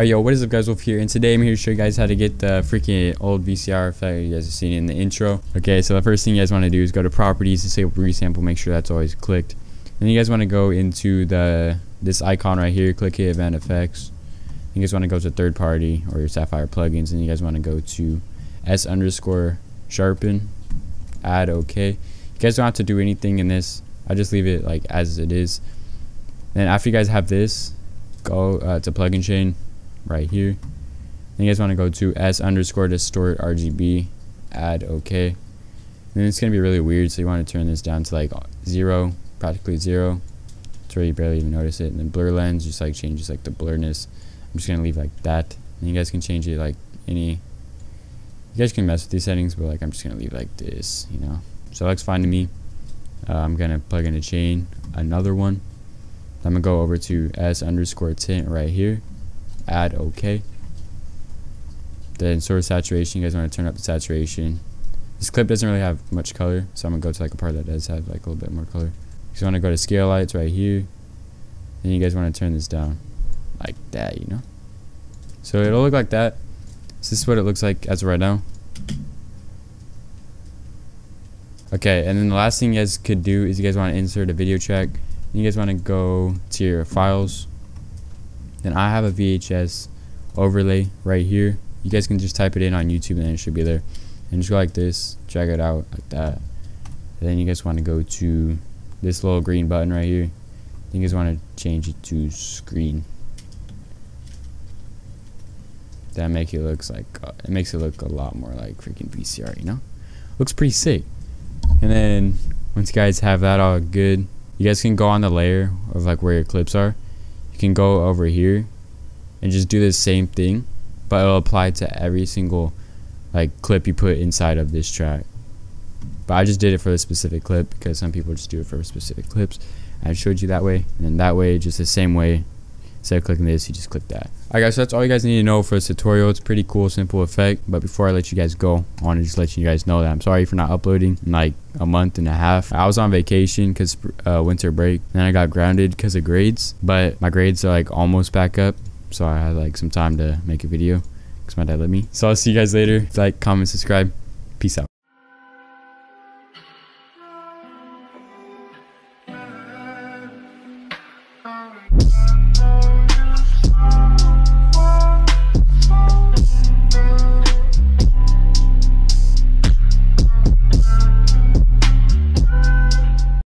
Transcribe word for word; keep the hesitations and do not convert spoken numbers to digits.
Alright, yo, what is up guys, Wolf here, and today I'm here to show you guys how to get the freaking old V C R effect you guys have seen in the intro. Okay, so the first thing you guys want to do is go to properties, disable resample, make sure that's always clicked. Then you guys want to go into the this icon right here, click it, event effects. You guys want to go to third party or your Sapphire plugins, and you guys want to go to S underscore sharpen, add okay. You guys don't have to do anything in this. I just leave it like as it is. And after you guys have this, go uh, to plugin chain. Right here, then you guys want to go to S underscore distort R G B, add okay, and then it's gonna be really weird, so you want to turn this down to like zero, practically zero, it's where you barely even notice it. And then blur lens just like changes like the blurriness. I'm just gonna leave like that, and you guys can change it like any, you guys can mess with these settings, but like I'm just gonna leave like this, you know, so that looks fine to me. uh, I'm gonna plug in a chain, another one. I'm gonna go over to S underscore tint right here, add okay. Then source saturation, you guys want to turn up the saturation. This clip doesn't really have much color, so I'm gonna go to like a part that does have like a little bit more color. So you want to go to scale lights right here, and you guys want to turn this down like that, you know, so it'll look like that. So this is what it looks like as of right now. Okay, and then the last thing you guys could do is you guys want to insert a video track, and you guys want to go to your files. Then I have a V H S overlay right here. You guys can just type it in on YouTube and it should be there. And just go like this, drag it out like that. And then you guys want to go to this little green button right here. Then you guys want to change it to screen. That make it looks like uh, it makes it look a lot more like freaking V C R, you know? Looks pretty sick. And then once you guys have that all good, you guys can go on the layer of like where your clips are. Can go over here and just do the same thing, but it'll apply to every single like clip you put inside of this track. But I just did it for this specific clip because some people just do it for specific clips. I showed you that way, and then that way, just the same way, instead of clicking this you just click that. Alright guys, so that's all you guys need to know for this tutorial. It's pretty cool, simple effect. But before I let you guys go, I want to just let you guys know that I'm sorry for not uploading in like a month and a half. I was on vacation because uh, winter break, then I got grounded because of grades, but my grades are like almost back up, so I had like some time to make a video because my dad let me. So I'll see you guys later. Like, comment, subscribe, peace out.